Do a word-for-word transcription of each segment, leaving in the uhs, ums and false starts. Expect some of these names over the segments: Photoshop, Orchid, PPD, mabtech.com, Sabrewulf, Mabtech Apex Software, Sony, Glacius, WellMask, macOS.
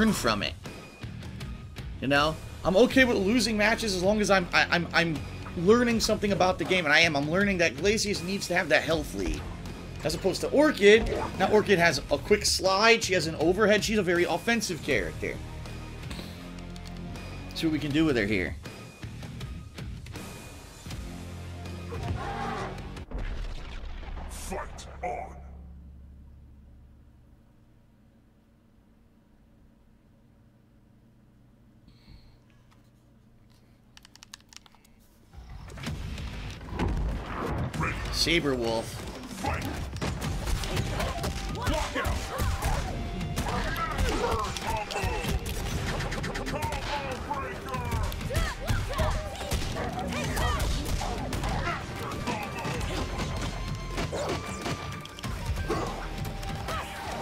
learn from it. You know, I'm okay with losing matches as long as I'm I, I'm I'm learning something about the game, and I am. I'm learning that Glacius needs to have that health lead, as opposed to Orchid. Now Orchid has a quick slide. She has an overhead. She's a very offensive character. See what we can do with her here. Fight on. Sabrewulf. Fight.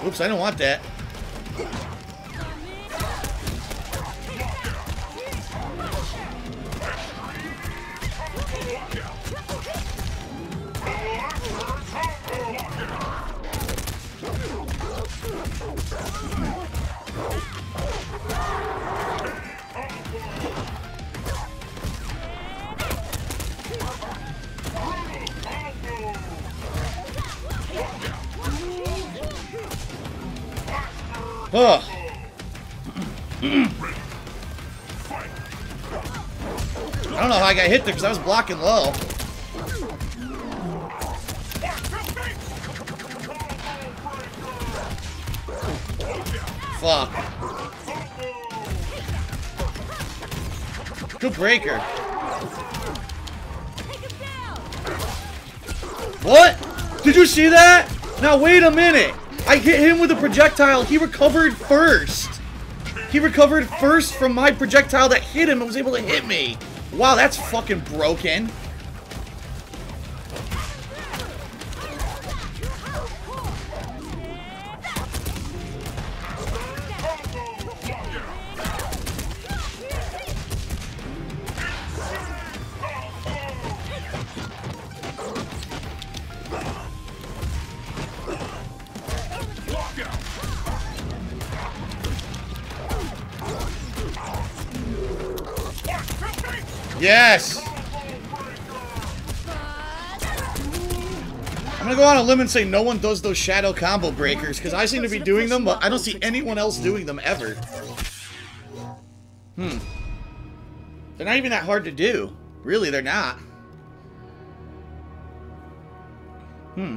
Oops, I don't want that. Ugh. I don't know how I got hit there because I was blocking low. Fuck. Good breaker. What? Did you see that? Now wait a minute. I hit him with a projectile. He recovered first. He recovered first from my projectile that hit him and was able to hit me. Wow, that's fucking broken. Yes! I'm gonna go on a limb and say no one does those shadow combo breakers, because I seem to be doing them, but I don't see anyone else doing them ever. Hmm. They're not even that hard to do. Really, they're not. Hmm.